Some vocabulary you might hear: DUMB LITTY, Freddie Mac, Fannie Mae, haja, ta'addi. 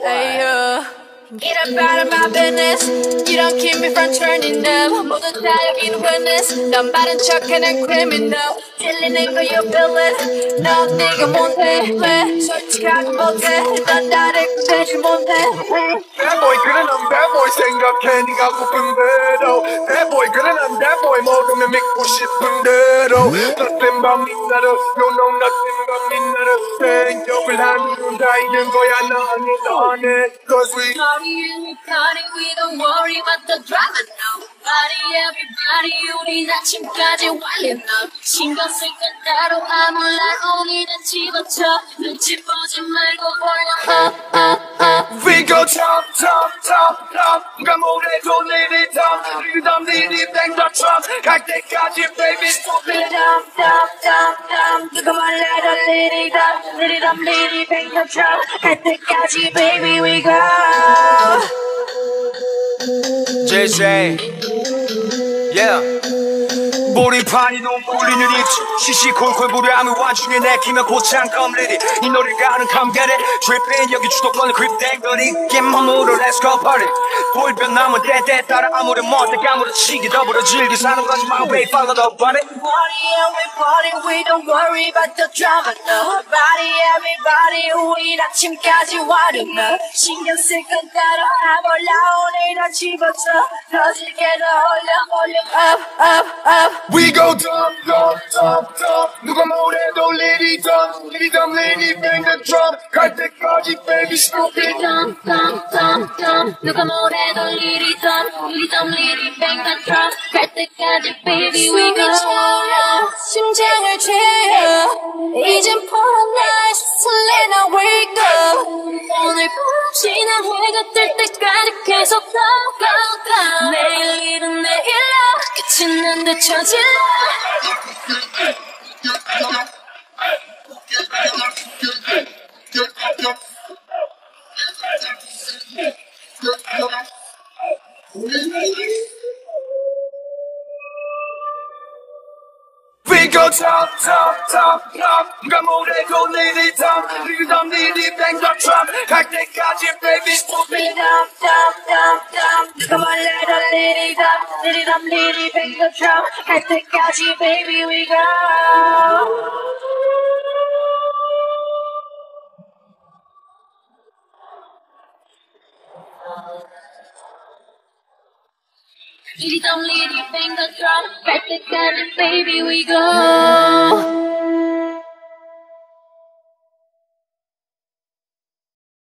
Hey you. Get up out of my business. You don't keep me from turning them. 모두 다 여긴 witness. 넌 빠른 척하는 criminal. 찔리는 거 you feel it. 넌 네가 못해 왜 솔직하게 못해. 넌 나를 구별하지 못해. That boy 그래 넌 bad boy 생각해 네가 고픈 대로. That boy 그래 넌 bad boy 먹으면 믿고 싶은 대로. Nothing about me 나를 you know nothing about me 나를. 생각을 하면 다 있는 거야 넌 on it cause we and we party, we don't worry about the drama nobody, everybody, 우린 아침까지 완전 너 신경 쓸 건 따로 아무 라운이 다 집어쳐 눈치 보지 말고 올려 up We go top, top, top, top 누가 뭐래도 litty dumb litty dumb, litty bang the drum 갈 때까지 baby stop it dumb, dumb, dumb, dumb 누가 말래도 litty dumb litty dumb, litty bang the drum 갈 때까지 baby we go JJ, yeah. 몰입하니 눈물리는 입 시시콜콜 부려하는 와중에 내키며 고창 껌리디 이 노래 가는 감각에 Drippin 여기 주도권을 휩댕거리게 머물러 Let's go party 돌변 남은 때때 따라 아무리 멋대 까무러치기 더불어 즐기 사는 거지 My way follow the party Party and we party we don't worry about the drama Nobody everybody 우리 아침까지 와르나 신경 쓸 건 따로 아 몰라 오늘 다 집어쳐 터지게 더 올려 up up up We go dumb, dumb, dumb, dumb. 누가 뭐래도 litty dumb, litty dumb, litty bang the drum. 갈 때까지 baby stupid dumb, dumb, dumb, dumb. 누가 뭐래도 litty dumb, litty dumb, litty bang the drum. 갈 때까지 baby we go. 심장을 죄어 이젠 포함 날 설레나 wake up. 오늘 밤 지나 해가 뜰 때까지 계속 down, down, down. 매일 일은 내일. 끝이 난데 쳐질러 We go top, top, top, top 누가 뭐래도 litty dumb litty dumb, litty bang the drum 갈 때까지 baby stop it dumb, dumb, dumb, dumb 누가 뭐래도 litty dumb litty dumb, litty bang the drum 갈 때까지 baby we go Litty dumb, litty bang the drum. Got the baby, we go.